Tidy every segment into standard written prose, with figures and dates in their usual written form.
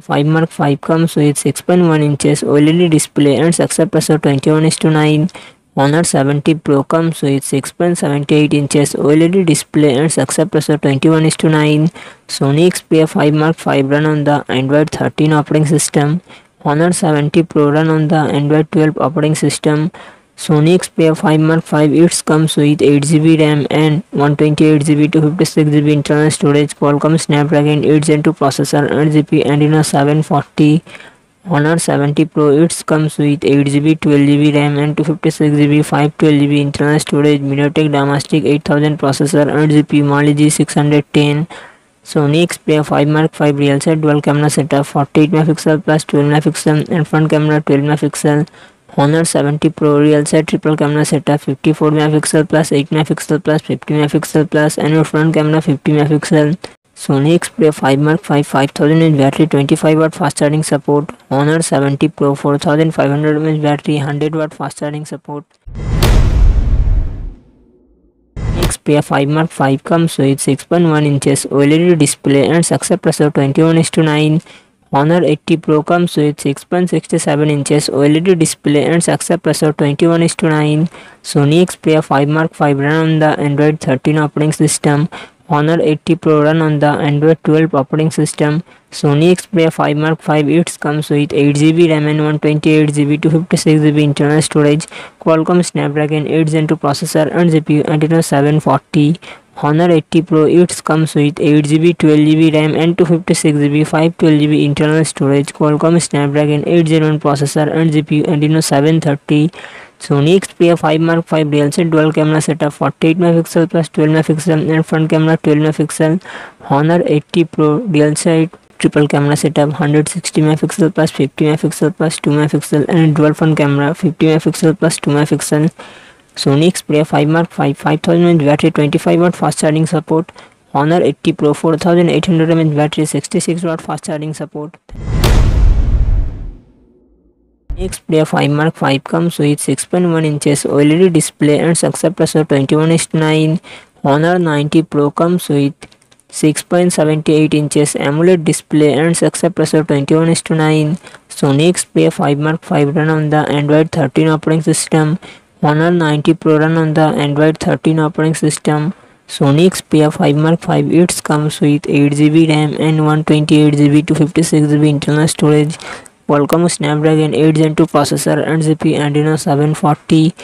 5 Mark 5 comes with 6.1 inches OLED display and success ratio 21:9. Honor 90 Pro comes with 6.78 inches OLED display and success ratio 21:9. Sony Xperia 5 Mark 5 run on the Android 13 operating system. Honor 90 Pro run on the Android 12 operating system. Sony Xperia 5 Mark 5 it comes with 8GB RAM and 128GB to 256GB internal storage, Qualcomm Snapdragon 8 Gen 2 processor, 8GB Adreno 740. Honor 90 Pro it comes with 8GB, 12GB RAM and 256GB, 512GB internal storage, MediaTek Dimensity 8000 processor, 8GB Mali-G610. Sony Xperia 5 Mark 5 real set dual camera setup, 48MP plus 12MP and front camera 12MP. Honor 90 Pro real set triple camera setup, 54MP plus 8MP plus 50MP plus and front camera 50MP. Sony Xperia 5 Mark 5 5000mAh battery, 25W fast charging support. Honor 90 Pro 4500mAh battery, 100W fast charging support. Xperia 5 Mark 5 comes with 6.1 inches OLED display and success ratio 21:9. Honor 80 Pro comes with 6.67 inches OLED display and success ratio 21:9. Sony Xperia 5 Mark 5 run on the Android 13 operating system. Honor 80 Pro run on the Android 12 operating system. Sony Xperia 5 Mark 5 it comes with 8GB RAM and 128GB to 256GB internal storage, Qualcomm Snapdragon 8 Gen 2 processor and GPU Adreno 740. Honor 80 Pro it comes with 8GB, 12GB RAM and 256GB, 512GB internal storage, Qualcomm Snapdragon 8 Gen 1 processor and GPU Adreno 730. Sony Xperia 5 Mark 5 real set dual camera setup, 48MP plus 12MP and front camera 12MP. Honor 80 Pro real set triple camera setup, 160MP plus 50MP plus 2MP and dual front camera 50MP plus 2MP. Sony Xperia 5 Mark 5 5000mAh battery, 25W fast charging support. Honor 80 Pro 4800mAh battery, 66W fast charging support. Xperia 5 Mark 5 comes with 6.1 inches OLED display and success ratio 21:9. Honor 90 Pro comes with 6.78 inches AMOLED display and success ratio 21:9. Sony Xperia 5 Mark 5 run on the Android 13 operating system. Honor 90 Pro run on the Android 13 operating system. Sony Xperia 5 Mark 5 it comes with 8GB RAM and 128GB to 256GB internal storage, Qualcomm Snapdragon 8 Gen 2 processor and GPU Adreno 740.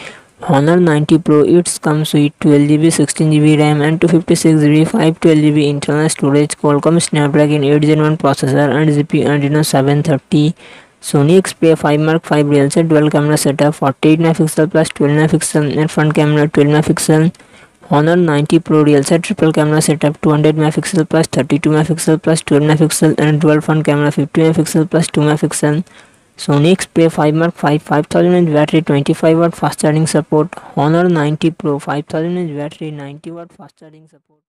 Honor 90 Pro it comes with 12GB, 16GB RAM and 256GB, 512GB internal storage, Qualcomm Snapdragon 8 Gen 1 processor and GPU Adreno 730. Sony Xperia 5 Mark 5 real set dual camera setup, 48MP plus 12MP and front camera 12MP. Honor 90 Pro real set triple camera setup, 200MP plus 32MP plus 12MP and dual front camera 50MP plus 2MP. Sony Xperia 5 Mark 5 5000mAh battery, 25W fast charging support. Honor 90 Pro 5000mAh battery, 90W fast charging support.